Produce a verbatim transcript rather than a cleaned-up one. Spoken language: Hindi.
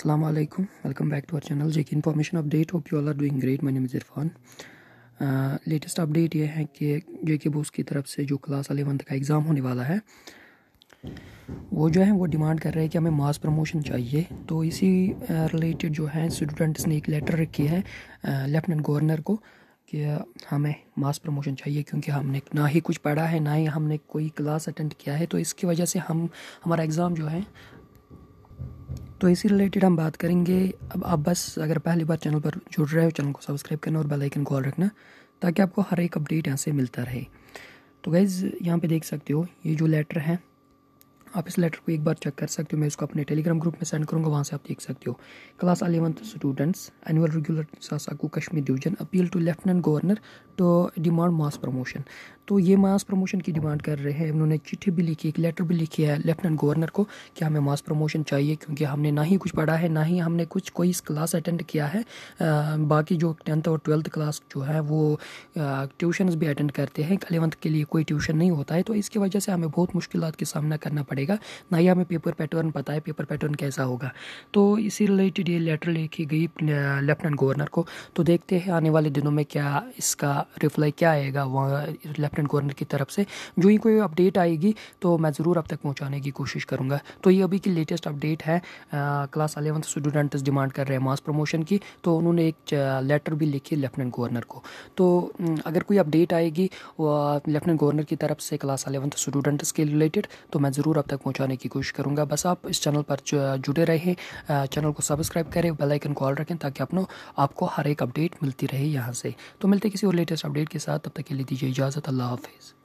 Assalamu alaikum, welcome back to our channel J K information update. Hope you all are doing great. My name is Irfan. Latest uh, update ये है कि J K बोस की तरफ से जो क्लास अलेवन तक का एग्ज़ाम होने वाला है वो जो है वो डिमांड कर रहे हैं कि हमें मास प्रमोशन चाहिए। तो इसी रिलेटेड uh, जो है स्टूडेंट्स ने एक लेटर रखी है uh, लेफ्टिनेंट गवर्नर को कि हमें मास प्रमोशन चाहिए, क्योंकि हमने ना ही कुछ पढ़ा है ना ही हमने कोई क्लास अटेंड किया है, तो इसकी वजह से हम हमारा एग्ज़ाम जो है, तो इसी रिलेटेड हम बात करेंगे। अब आप बस अगर पहली बार चैनल पर जुड़ रहे हो, चैनल को सब्सक्राइब करना और बेल आइकन को ऑल रखना ताकि आपको हर एक अपडेट यहाँ से मिलता रहे। तो गाइज़ यहाँ पे देख सकते हो ये जो लेटर है, आप इस लेटर को एक बार चेक कर सकते हो। मैं इसको अपने टेलीग्राम ग्रुप में सेंड करूँगा, वहाँ से आप देख सकते हो। Class eleventh students annual regular सासाकू Kashmir division appeal to lieutenant governor to demand mass promotion. तो ये मास प्रमोशन की डिमांड कर रहे हैं। उन्होंने चिट्ठी भी लिखी, एक लेटर भी लिखी है लेफ्टिनेंट गवर्नर को कि हमें मास प्रमोशन चाहिए, क्योंकि हमने ना ही कुछ पढ़ा है ना ही हमने कुछ कोई क्लास अटेंड किया है। आ, बाकी जो टेंथ और ट्वेल्थ क्लास जो है वो ट्यूशन्स भी अटेंड करते हैं, अलेवंथ के लिए कोई ट्यूशन नहीं होता है, तो इसकी वजह से हमें बहुत मुश्किलों का सामना करना पड़ेगा, ना ही हमें पेपर पैटर्न पता है पेपर पैटर्न कैसा होगा। तो इसी रिलेटेड ये लेटर लिखी गई लेफ्टिनेंट गवर्नर को। तो देखते हैं आने वाले दिनों में क्या इसका रिप्लाई क्या आएगा वहाँ लेफ्टिनेंट गवर्नर की तरफ से। जो ही कोई अपडेट आएगी तो मैं ज़रूर अब तक पहुँचाने की कोशिश करूँगा। तो ये अभी की लेटेस्ट अपडेट है। आ, क्लास अलेवंथ स्टूडेंट्स डिमांड कर रहे हैं मास प्रमोशन की, तो उन्होंने एक लेटर भी लिखी लेफ्टिनेंट गवर्नर को। तो अगर कोई अपडेट आएगी लेफ्टिनेंट गवर्नर की तरफ से क्लास अलेवंथ स्टूडेंट्स के रिलेटेड तो मैं ज़रूर आप तक पहुंचाने की कोशिश करूंगा। बस आप इस चैनल पर जुड़े रहें, चैनल को सब्सक्राइब करें, बेल आइकन को ऑल रखें ताकि अपनो आपको हर एक अपडेट मिलती रहे यहाँ से। तो मिलते किसी और लेटेस्ट अपडेट के साथ, तब तक के लिए दीजिए इजाज़त। अल्लाह हाफिज़।